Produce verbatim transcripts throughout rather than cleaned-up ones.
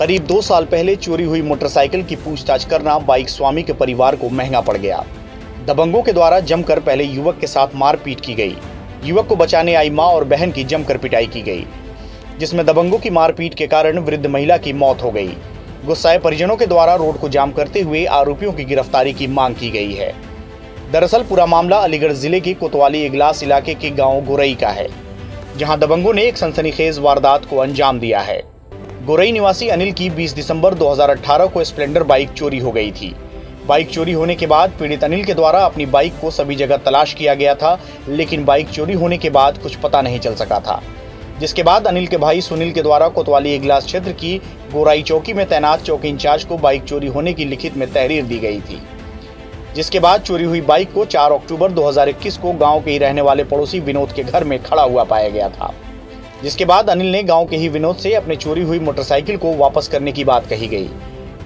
करीब दो साल पहले चोरी हुई मोटरसाइकिल की पूछताछ करना बाइक स्वामी के परिवार को महंगा पड़ गया। दबंगों के द्वारा जमकर पहले युवक के साथ मारपीट की गई। युवक को बचाने आई मां और बहन की जमकर पिटाई की गई, जिसमें दबंगों की मारपीट के कारण वृद्ध महिला की मौत हो गई। गुस्साए परिजनों के द्वारा रोड को जाम करते हुए आरोपियों की गिरफ्तारी की मांग की गई है। दरअसल पूरा मामला अलीगढ़ जिले के कोतवाली इगलास इलाके के गांव गोरई का है, जहां दबंगों ने एक सनसनीखेज वारदात को अंजाम दिया है। गोरई निवासी अनिल की बीस दिसंबर दो हज़ार अठारह को स्प्लेंडर बाइक चोरी हो गई थी। बाइक चोरी होने के बाद पीड़ित अनिल के द्वारा अपनी बाइक को सभी जगह तलाश किया गया था, लेकिन बाइक चोरी होने के बाद कुछ पता नहीं चल सका था। जिसके बाद अनिल के भाई सुनील के द्वारा कोतवाली इगलास क्षेत्र की गोराई चौकी में तैनात चौकी इंचार्ज को बाइक चोरी होने की लिखित में तहरीर दी गई थी, जिसके बाद चोरी हुई बाइक को चार अक्टूबर दो हज़ार इक्कीस को गांव के ही रहने वाले पड़ोसी विनोद के घर में खड़ा हुआ पाया गया था। जिसके बाद अनिल ने गांव के ही विनोद से अपने चोरी हुई मोटरसाइकिल को वापस करने की बात कही गई।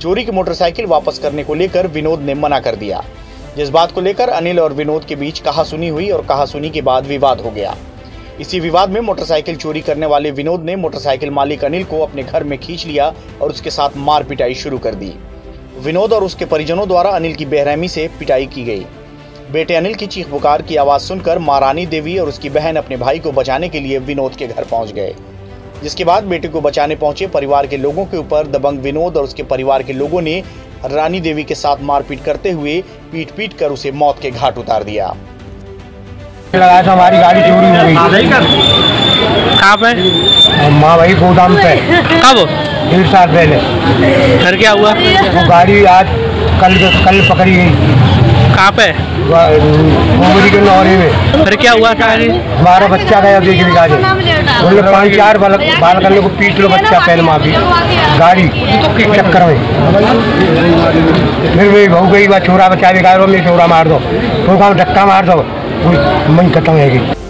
चोरी की मोटरसाइकिल वापस करने को लेकर विनोद ने मना कर दिया, जिस बात को लेकर अनिल और विनोद के बीच कहासुनी हुई और कहासुनी के बाद विवाद हो गया। इसी विवाद में मोटरसाइकिल चोरी करने वाले विनोद ने मोटरसाइकिल मालिक अनिल को अपने घर में खींच लिया और उसके साथ मार पिटाई शुरू कर दी। विनोद और उसके परिजनों द्वारा अनिल की बेरहमी से पिटाई की गई। बेटे अनिल की चीख पुकार की आवाज़ सुनकर मां रानी देवी और उसकी बहन अपने भाई को बचाने के लिए विनोद के घर पहुंच गए। जिसके बाद बेटे को बचाने पहुंचे परिवार के लोगों के ऊपर दबंग विनोद और उसके परिवार के लोगों ने रानी देवी के साथ मारपीट करते हुए पीट पीट कर उसे मौत के घाट उतार दिया। लगाया था हमारी गाड़ी चोरी हो गई। कहाँ पे? माँ भाई गोदाम पे। कब? डेढ़ साल पहले। फिर क्या हुआ? वो गाड़ी आज कल कल पकड़ी गई। कहाँ पे? गोमरी के नौरे में। फिर क्या हुआ? हमारा बच्चा गया देखने गाड़ी। उन्होंने पाँच चार बाल बाल करने को पीट लो बच्चा पहले माँ भी गाड़ी चक्कर में। फिर मेरी बहू गई वह छोरा बच्चा दिखा रहा हूँ मैं छोरा मार दो, ठोका धक्का मार दो, मन खत्म है।